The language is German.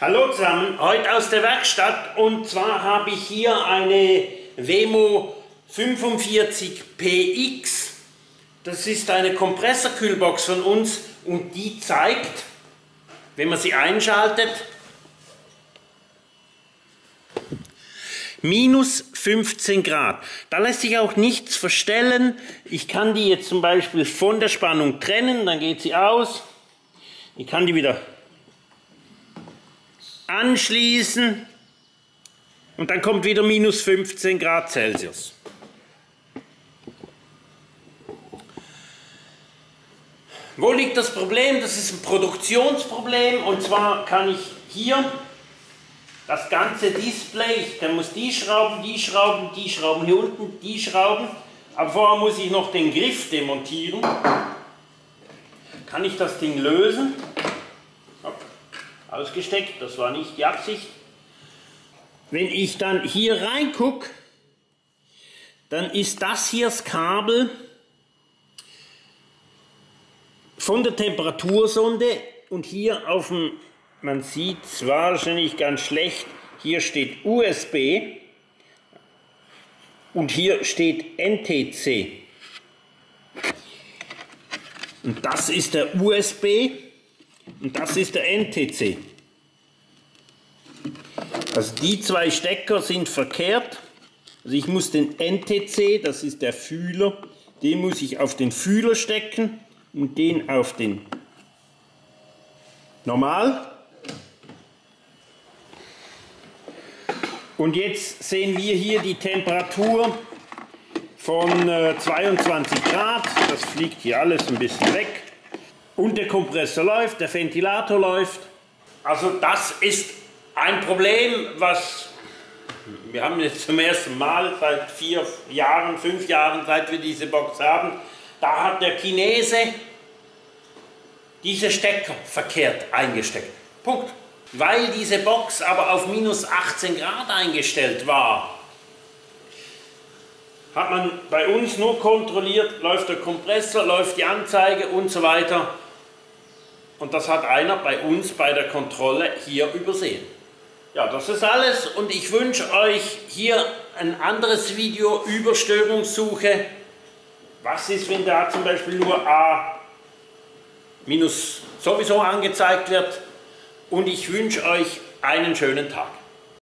Hallo zusammen, heute aus der Werkstatt, und zwar habe ich hier eine WEMO 45PX. Das ist eine Kompressorkühlbox von uns und die zeigt, wenn man sie einschaltet, minus 15 Grad. Da lässt sich auch nichts verstellen. Ich kann die jetzt zum Beispiel von der Spannung trennen, dann geht sie aus. Ich kann die wieder anschließen und dann kommt wieder minus 15 Grad Celsius. Wo liegt das Problem? Das ist ein Produktionsproblem, und zwar kann ich hier das ganze Display, dann muss die Schrauben, hier unten die Schrauben, aber vorher muss ich noch den Griff demontieren. Kann ich das Ding lösen? Ausgesteckt, das war nicht die Absicht. Wenn ich dann hier reingucke, dann ist das hier das Kabel von der Temperatursonde, und hier auf dem, man sieht es wahrscheinlich ganz schlecht, hier steht USB und hier steht NTC. Und das ist der USB. Und das ist der NTC. Also die zwei Stecker sind verkehrt. Also ich muss den NTC, das ist der Fühler, den muss ich auf den Fühler stecken und den auf den normal. Und jetzt sehen wir hier die Temperatur von 22 Grad. Das fliegt hier alles ein bisschen weg. Und der Kompressor läuft, der Ventilator läuft. Also das ist ein Problem, was wir haben jetzt zum ersten Mal seit 5 Jahren, seit wir diese Box haben. Da hat der Chinese diese Stecker verkehrt eingesteckt. Punkt. Weil diese Box aber auf minus 18 Grad eingestellt war, hat man bei uns nur kontrolliert, läuft der Kompressor, läuft die Anzeige und so weiter. Und das hat einer bei uns bei der Kontrolle hier übersehen. Ja, das ist alles, und ich wünsche euch hier ein anderes Video über Störungssuche. Was ist, wenn da zum Beispiel nur A- sowieso angezeigt wird? Und ich wünsche euch einen schönen Tag.